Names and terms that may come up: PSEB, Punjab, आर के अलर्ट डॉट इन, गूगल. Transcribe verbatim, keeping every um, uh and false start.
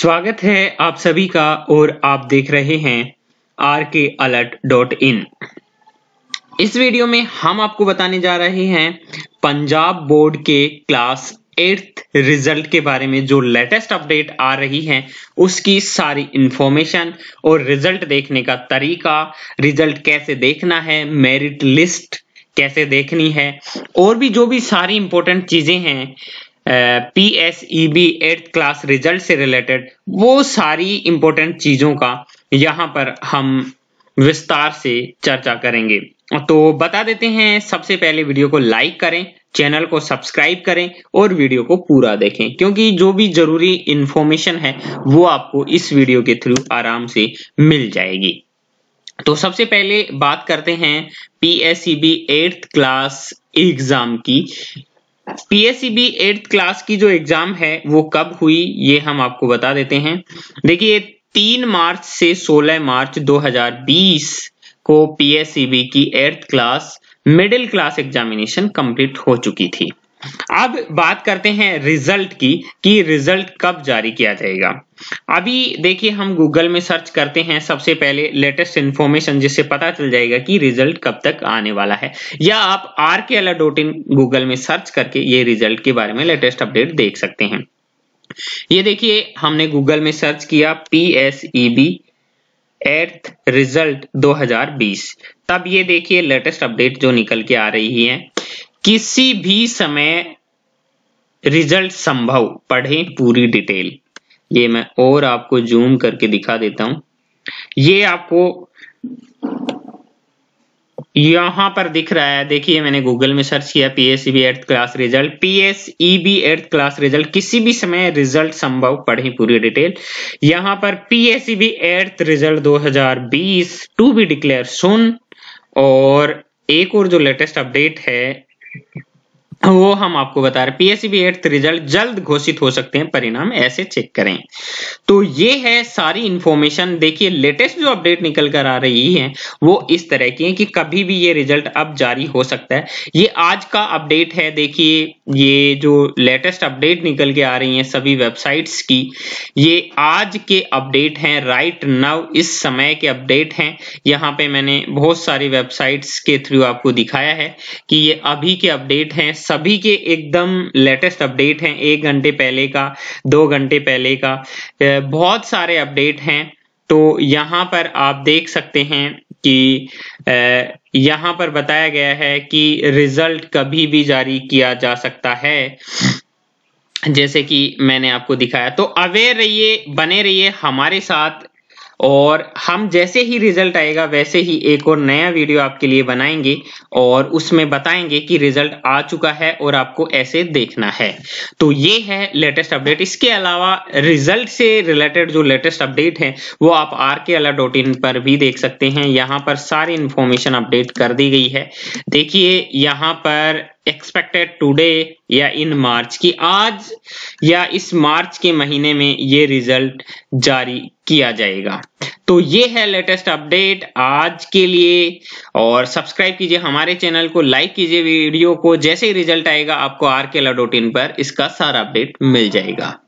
स्वागत है आप सभी का और आप देख रहे हैं आर के अलर्ट डॉट इन। इस वीडियो में हम आपको बताने जा रहे हैं पंजाब बोर्ड के क्लास एट्थ रिजल्ट के बारे में। जो लेटेस्ट अपडेट आ रही है उसकी सारी इंफॉर्मेशन और रिजल्ट देखने का तरीका, रिजल्ट कैसे देखना है, मेरिट लिस्ट कैसे देखनी है और भी जो भी सारी इंपॉर्टेंट चीजें हैं P S E B eighth class result से रिलेटेड, वो सारी इंपॉर्टेंट चीजों का यहाँ पर हम विस्तार से चर्चा करेंगे। तो बता देते हैं, सबसे पहले वीडियो को लाइक करें, चैनल को सब्सक्राइब करें और वीडियो को पूरा देखें, क्योंकि जो भी जरूरी इंफॉर्मेशन है वो आपको इस वीडियो के थ्रू आराम से मिल जाएगी। तो सबसे पहले बात करते हैं P S E B eighth class exam की। P S E B eighth class की जो एग्जाम है वो कब हुई ये हम आपको बता देते हैं। देखिए तीन मार्च से सोलह मार्च दो हज़ार बीस को पी एस ई बी की eighth class middle class examination complete हो चुकी थी। अब बात करते हैं रिजल्ट की कि रिजल्ट कब जारी किया जाएगा। अभी देखिए हम गूगल में सर्च करते हैं सबसे पहले लेटेस्ट इंफॉर्मेशन, जिससे पता चल जाएगा कि रिजल्ट कब तक आने वाला है, या आप आर के अलर्ट डॉट इन गूगल में सर्च करके ये रिजल्ट के बारे में लेटेस्ट अपडेट देख सकते हैं। ये देखिए हमने गूगल में सर्च किया P S E B eighth result दो हज़ार बीस, तब ये देखिए लेटेस्ट अपडेट जो निकल के आ रही है। किसी भी समय रिजल्ट संभव, पढ़ें पूरी डिटेल। ये मैं और आपको जूम करके दिखा देता हूं। ये आपको यहां पर दिख रहा है, देखिए मैंने गूगल में सर्च किया P S E B eighth class result, P S E B eighth class result, किसी भी समय रिजल्ट संभव, पढ़ें पूरी डिटेल। यहां पर P S E B eighth result दो हज़ार बीस टू बी डिक्लेयर सून, और एक और जो लेटेस्ट अपडेट है वो हम आपको बता रहे हैं, P S E B eighth result जल्द घोषित हो सकते हैं, परिणाम ऐसे चेक करें। तो ये है सारी इंफॉर्मेशन। देखिए लेटेस्ट जो अपडेट निकल कर आ रही है वो इस तरह की है कि कभी भी ये रिजल्ट अब जारी हो सकता है। ये आज का अपडेट है। देखिए ये जो लेटेस्ट अपडेट निकल के आ रही है सभी वेबसाइट्स की, ये आज के अपडेट हैं, राइट नाउ इस समय के अपडेट हैं। यहाँ पे मैंने बहुत सारी वेबसाइट्स के थ्रू आपको दिखाया है कि ये अभी के अपडेट हैं, सभी के एकदम लेटेस्ट अपडेट हैं, एक घंटे पहले का, दो घंटे पहले का, बहुत सारे अपडेट हैं। तो यहाँ पर आप देख सकते हैं कि यहाँ पर बताया गया है कि रिजल्ट कभी भी जारी किया जा सकता है, जैसे कि मैंने आपको दिखाया। तो अवेयर रहिए, बने रहिए हमारे साथ, और हम जैसे ही रिजल्ट आएगा वैसे ही एक और नया वीडियो आपके लिए बनाएंगे और उसमें बताएंगे कि रिजल्ट आ चुका है और आपको ऐसे देखना है। तो ये है लेटेस्ट अपडेट। इसके अलावा रिजल्ट से रिलेटेड जो लेटेस्ट अपडेट है वो आप आर के अलर्ट डॉट इन पर भी देख सकते हैं। यहाँ पर सारी इंफॉर्मेशन अपडेट कर दी गई है। देखिए यहाँ पर एक्सपेक्टेड टुडे या इन मार्च की आज या इस मार्च के महीने में ये रिजल्ट जारी किया जाएगा। तो ये है लेटेस्ट अपडेट आज के लिए, और सब्सक्राइब कीजिए हमारे चैनल को, लाइक कीजिए वीडियो को। जैसे ही रिजल्ट आएगा आपको आर के अलर्ट डॉट इन पर इसका सारा अपडेट मिल जाएगा।